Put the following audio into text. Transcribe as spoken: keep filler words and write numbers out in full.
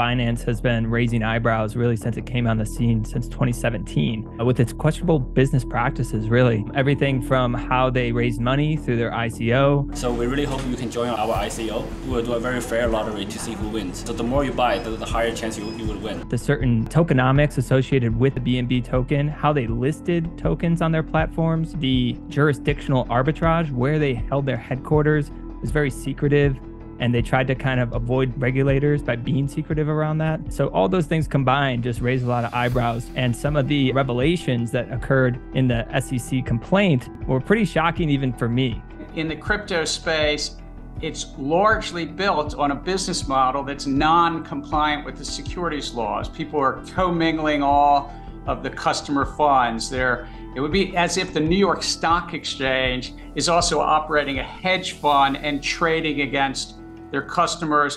Binance has been raising eyebrows really since it came on the scene since twenty seventeen with its questionable business practices, really. Everything from how they raise money through their I C O. So we really hope you can join our I C O. We will do a very fair lottery to see who wins. So the more you buy, the, the higher chance you, you would win. The certain tokenomics associated with the B N B token, how they listed tokens on their platforms, the jurisdictional arbitrage, where they held their headquarters was very secretive. And they tried to kind of avoid regulators by being secretive around that. So all those things combined just raised a lot of eyebrows. And some of the revelations that occurred in the S E C complaint were pretty shocking even for me. In the crypto space, it's largely built on a business model that's non-compliant with the securities laws. People are commingling all of the customer funds. They're, it would be as if the New York Stock Exchange is also operating a hedge fund and trading against their customers